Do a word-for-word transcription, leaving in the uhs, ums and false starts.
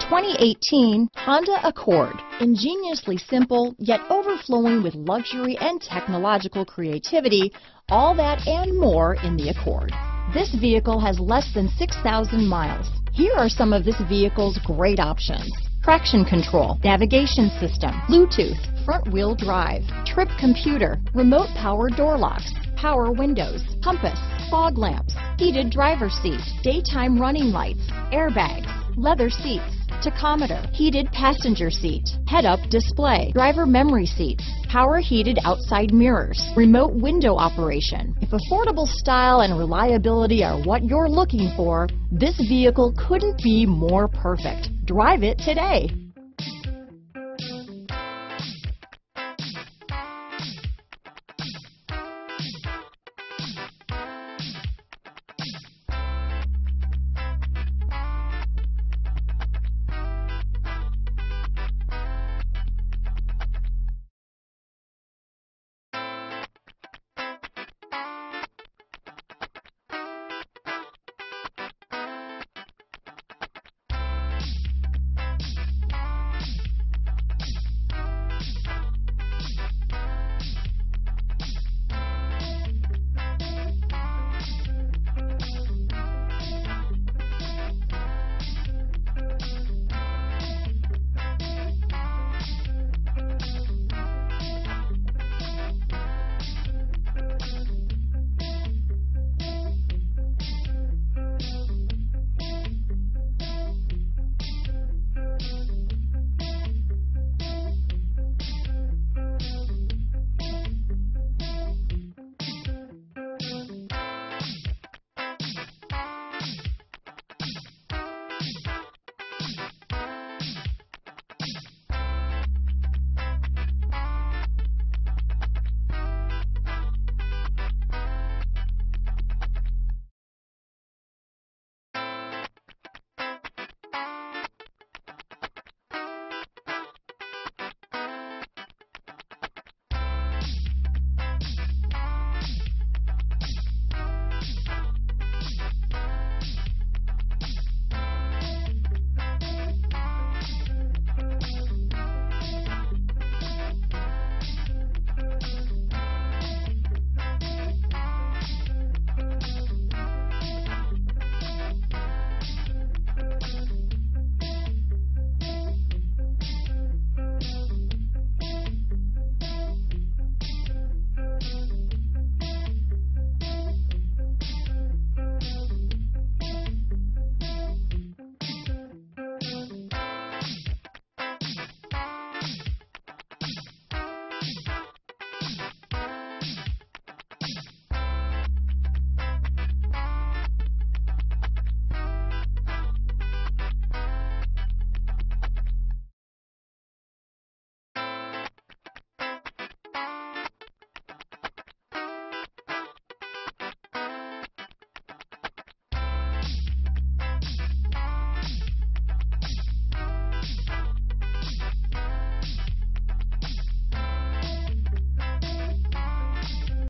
twenty eighteen Honda Accord. Ingeniously simple, yet overflowing with luxury and technological creativity, all that and more in the Accord. This vehicle has less than six thousand miles. Here are some of this vehicle's great options: traction control, navigation system, Bluetooth, front-wheel drive, trip computer, remote power door locks, power windows, compass, fog lamps, heated driver's seat, daytime running lights, airbags, leather seats, tachometer, heated passenger seat, head-up display, driver memory seats, power heated outside mirrors, remote window operation. If affordable style and reliability are what you're looking for, this vehicle couldn't be more perfect. Drive it today.